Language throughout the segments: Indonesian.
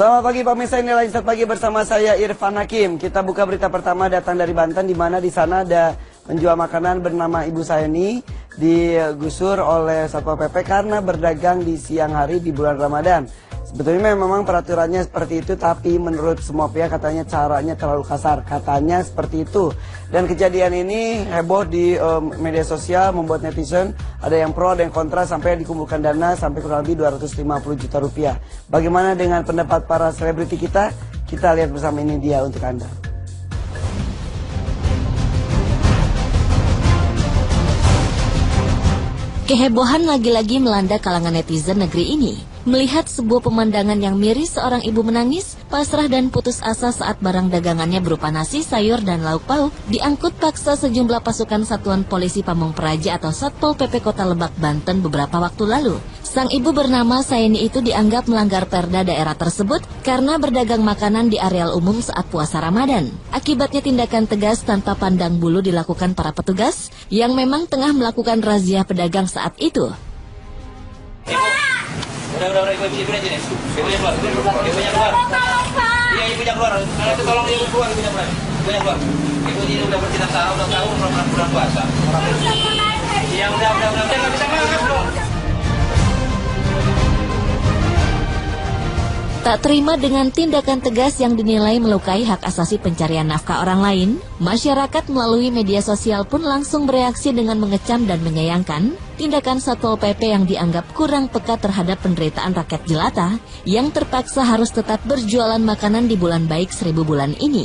Selamat pagi pemirsa, ini lanjut pagi bersama saya Irfan Hakim. Kita buka berita pertama datang dari Banten, di mana di sana ada penjual makanan bernama Ibu Saeni digusur oleh Satpol PP karena berdagang di siang hari di bulan Ramadan. Sebetulnya memang peraturannya seperti itu, tapi menurut semua pihak katanya caranya terlalu kasar, katanya seperti itu. Dan kejadian ini heboh di media sosial, membuat netizen ada yang pro, ada yang kontra, sampai dikumpulkan dana sampai kurang lebih 250 juta rupiah. Bagaimana dengan pendapat para selebriti kita? Kita lihat bersama, ini dia untuk Anda. Kehebohan lagi-lagi melanda kalangan netizen negeri ini. Melihat sebuah pemandangan yang miris, seorang ibu menangis, pasrah dan putus asa saat barang dagangannya berupa nasi, sayur, dan lauk pauk diangkut paksa sejumlah pasukan Satuan Polisi Pamung Praja atau Satpol PP Kota Lebak, Banten beberapa waktu lalu. Sang ibu bernama Saeni itu dianggap melanggar perda daerah tersebut karena berdagang makanan di areal umum saat puasa Ramadan. Akibatnya tindakan tegas tanpa pandang bulu dilakukan para petugas yang memang tengah melakukan razia pedagang saat itu. Udah, ibu aja nih. Ibunya keluar. Ibu ini udah bercinta tahun, udah tahu bulan puasa. Iya, udah, nggak bisa makan dong. Tak terima dengan tindakan tegas yang dinilai melukai hak asasi pencarian nafkah orang lain, masyarakat melalui media sosial pun langsung bereaksi dengan mengecam dan menyayangkan tindakan Satpol PP yang dianggap kurang peka terhadap penderitaan rakyat jelata yang terpaksa harus tetap berjualan makanan di bulan baik 1000 bulan ini.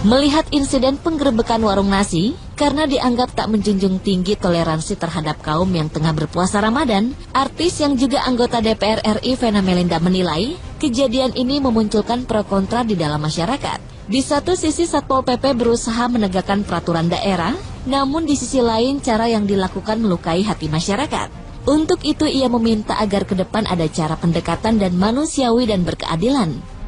Melihat insiden penggerebekan warung nasi karena dianggap tak menjunjung tinggi toleransi terhadap kaum yang tengah berpuasa Ramadan, artis yang juga anggota DPR RI Vena Melinda menilai kejadian ini memunculkan pro kontra di dalam masyarakat. Di satu sisi Satpol PP berusaha menegakkan peraturan daerah, namun di sisi lain cara yang dilakukan melukai hati masyarakat. Untuk itu ia meminta agar ke depan ada cara pendekatan dan manusiawi dan berkeadilan.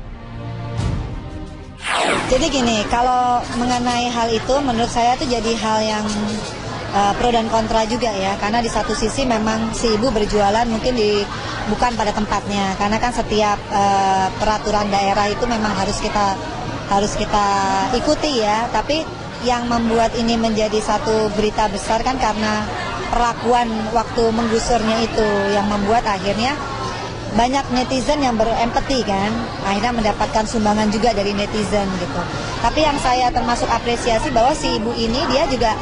Jadi gini, kalau mengenai hal itu menurut saya itu jadi hal yang pro dan kontra juga ya. Karena di satu sisi memang si ibu berjualan mungkin bukan pada tempatnya. Karena kan setiap peraturan daerah itu memang harus kita ikuti ya. Tapi yang membuat ini menjadi satu berita besar kan karena perlakuan waktu menggusurnya itu yang membuat akhirnya banyak netizen yang berempati kan, akhirnya mendapatkan sumbangan juga dari netizen gitu. Tapi yang saya termasuk apresiasi bahwa si ibu ini dia juga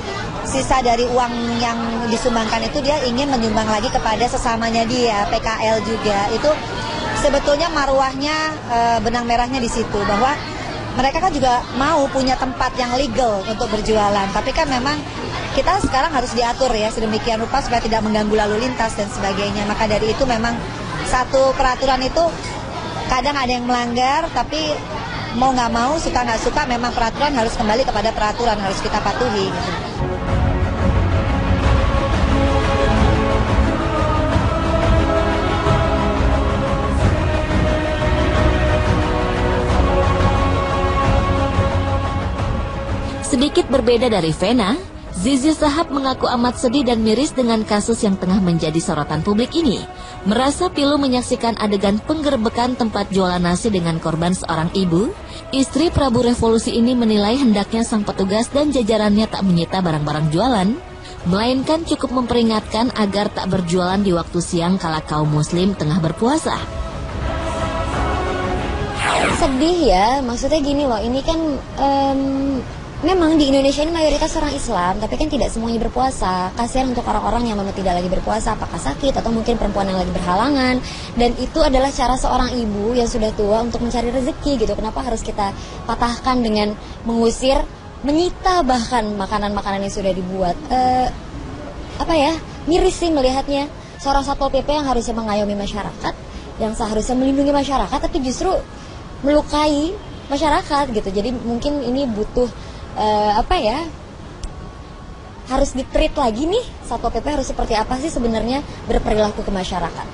sisa dari uang yang disumbangkan itu dia ingin menyumbang lagi kepada sesamanya dia, PKL juga. Itu sebetulnya maruahnya, benang merahnya di situ bahwa mereka kan juga mau punya tempat yang legal untuk berjualan. Tapi kan memang kita sekarang harus diatur ya sedemikian rupa supaya tidak mengganggu lalu lintas dan sebagainya. Maka dari itu memang satu peraturan itu kadang ada yang melanggar, tapi mau nggak mau, suka nggak suka, memang peraturan harus kembali kepada peraturan, harus kita patuhi. Gitu. Sedikit berbeda dari Vena, Zizi Sahab mengaku amat sedih dan miris dengan kasus yang tengah menjadi sorotan publik ini. Merasa pilu menyaksikan adegan penggerbekan tempat jualan nasi dengan korban seorang ibu, istri Prabu Revolusi ini menilai hendaknya sang petugas dan jajarannya tak menyita barang-barang jualan, melainkan cukup memperingatkan agar tak berjualan di waktu siang kala kaum muslim tengah berpuasa. Sedih ya, maksudnya gini loh, ini kan... Memang di Indonesia ini mayoritas orang Islam, tapi kan tidak semuanya berpuasa. Kasihan untuk orang-orang yang memang tidak lagi berpuasa, apakah sakit atau mungkin perempuan yang lagi berhalangan. Dan itu adalah cara seorang ibu yang sudah tua untuk mencari rezeki gitu. Kenapa harus kita patahkan dengan mengusir, menyita bahkan makanan-makanan yang sudah dibuat. Miris sih melihatnya seorang Satpol PP yang harusnya mengayomi masyarakat, yang seharusnya melindungi masyarakat, tapi justru melukai masyarakat gitu. Jadi mungkin ini butuh harus ditreat lagi nih, Satpol PP harus seperti apa sih sebenarnya berperilaku ke masyarakat.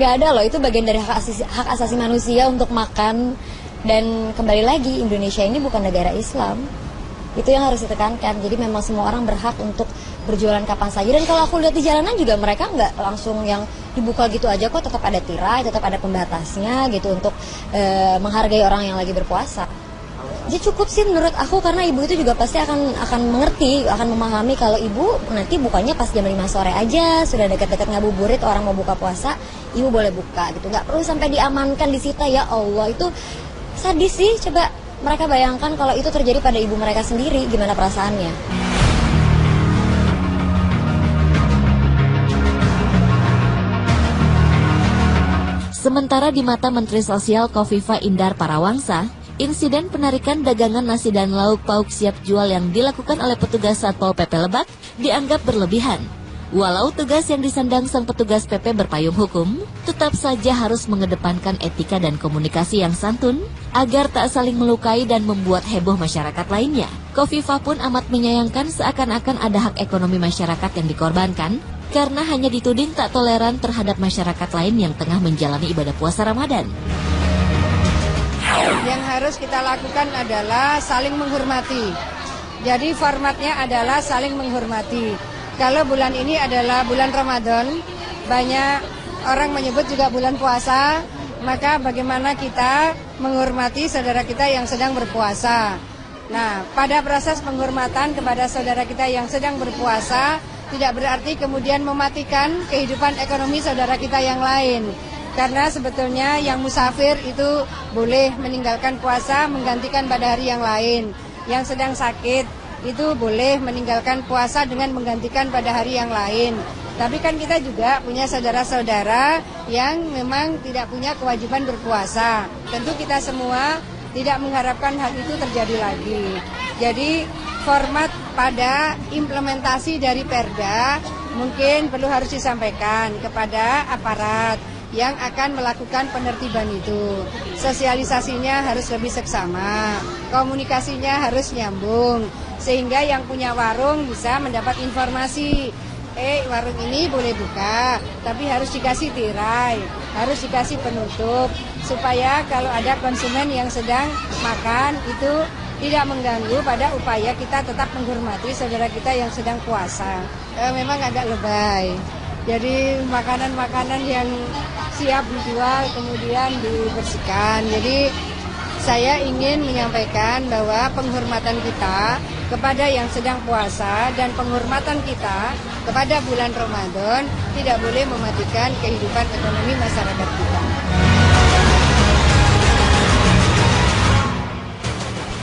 Nggak ada loh, itu bagian dari hak asasi manusia untuk makan. Dan kembali lagi, Indonesia ini bukan negara Islam. Itu yang harus ditekankan. Jadi memang semua orang berhak untuk berjualan kapan saja. Dan kalau aku lihat di jalanan juga mereka nggak langsung yang dibuka gitu aja kok, tetap ada tirai, tetap ada pembatasnya gitu untuk menghargai orang yang lagi berpuasa. Jadi cukup sih menurut aku, karena ibu itu juga pasti akan mengerti, akan memahami kalau ibu nanti bukanya pas jam 5 sore aja, sudah dekat-dekat ngabuburit orang mau buka puasa, ibu boleh buka gitu. Nggak perlu sampai diamankan, disita. Ya Allah, itu sadis sih. Coba mereka bayangkan kalau itu terjadi pada ibu mereka sendiri, gimana perasaannya? Sementara di mata Menteri Sosial Kofifa Indar Parawangsa, insiden penarikan dagangan nasi dan lauk pauk siap jual yang dilakukan oleh petugas Satpol PP Lebak dianggap berlebihan. Walau tugas yang disandang sang petugas PP berpayung hukum, tetap saja harus mengedepankan etika dan komunikasi yang santun agar tak saling melukai dan membuat heboh masyarakat lainnya. Kofifa pun amat menyayangkan seakan-akan ada hak ekonomi masyarakat yang dikorbankan karena hanya dituding tak toleran terhadap masyarakat lain yang tengah menjalani ibadah puasa Ramadan. Yang harus kita lakukan adalah saling menghormati. Jadi formatnya adalah saling menghormati. Kalau bulan ini adalah bulan Ramadan, banyak orang menyebut juga bulan puasa, maka bagaimana kita menghormati saudara kita yang sedang berpuasa. Nah, pada proses penghormatan kepada saudara kita yang sedang berpuasa, tidak berarti kemudian mematikan kehidupan ekonomi saudara kita yang lain. Karena sebetulnya yang musafir itu boleh meninggalkan puasa, menggantikan pada hari yang lain. Yang sedang sakit itu boleh meninggalkan puasa dengan menggantikan pada hari yang lain. Tapi kan kita juga punya saudara-saudara yang memang tidak punya kewajiban berpuasa. Tentu kita semua tidak mengharapkan hal itu terjadi lagi. Jadi format pada implementasi dari Perda mungkin perlu harus disampaikan kepada aparat yang akan melakukan penertiban itu. Sosialisasinya harus lebih seksama, komunikasinya harus nyambung, sehingga yang punya warung bisa mendapat informasi, warung ini boleh buka, tapi harus dikasih tirai, harus dikasih penutup, supaya kalau ada konsumen yang sedang makan itu tidak mengganggu pada upaya kita tetap menghormati saudara kita yang sedang puasa. Memang agak lebay. Jadi makanan-makanan yang siap dijual kemudian dibersihkan. Jadi saya ingin menyampaikan bahwa penghormatan kita kepada yang sedang puasa dan penghormatan kita kepada bulan Ramadan tidak boleh mematikan kehidupan ekonomi masyarakat kita.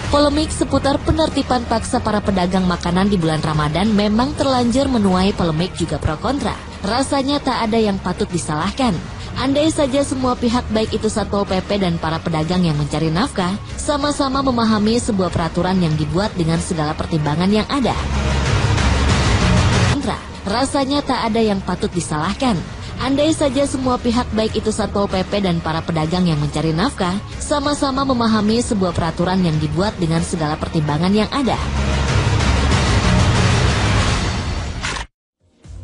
Polemik seputar penertiban paksa para pedagang makanan di bulan Ramadan memang terlanjur menuai polemik juga pro kontra. Rasanya tak ada yang patut disalahkan. Andai saja semua pihak baik itu Satpol PP dan para pedagang yang mencari nafkah sama-sama memahami sebuah peraturan yang dibuat dengan segala pertimbangan yang ada. Kontra, rasanya tak ada yang patut disalahkan. Andai saja semua pihak baik itu Satpol PP dan para pedagang yang mencari nafkah sama-sama memahami sebuah peraturan yang dibuat dengan segala pertimbangan yang ada.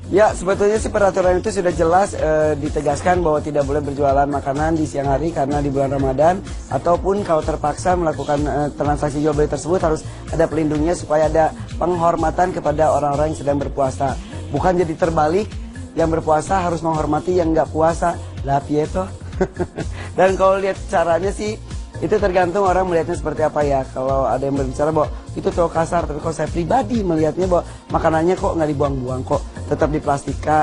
Ya, sebetulnya sih peraturan itu sudah jelas ditegaskan bahwa tidak boleh berjualan makanan di siang hari karena di bulan Ramadan, ataupun kalau terpaksa melakukan transaksi jual beli tersebut harus ada pelindungnya supaya ada penghormatan kepada orang-orang yang sedang berpuasa. Bukan jadi terbalik, yang berpuasa harus menghormati yang nggak puasa. Lah pieto. Dan kalau lihat caranya sih, itu tergantung orang melihatnya seperti apa ya. Kalau ada yang berbicara bahwa itu terlalu kasar, tapi kalau saya pribadi melihatnya bahwa makanannya kok nggak dibuang-buang, kok tetap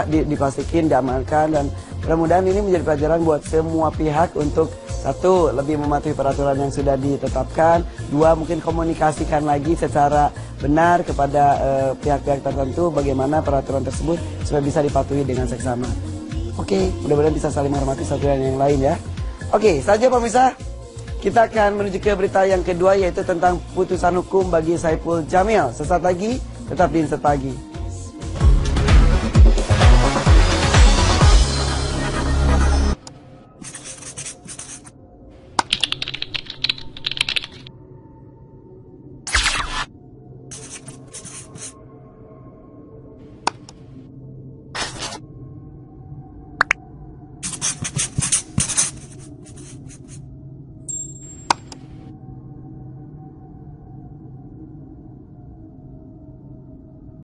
diplastikin, diamankan. Dan mudah-mudahan ini menjadi pelajaran buat semua pihak untuk satu, lebih mematuhi peraturan yang sudah ditetapkan. Dua, mungkin komunikasikan lagi secara benar kepada pihak-pihak tertentu bagaimana peraturan tersebut supaya bisa dipatuhi dengan seksama. Oke, mudah-mudahan bisa saling menghormati satu dan yang lain ya. Oke, saja pemirsa. Kita akan menuju ke berita yang kedua, yaitu tentang putusan hukum bagi Saipul Jamil. Sesaat lagi, tetap di Insert Pagi.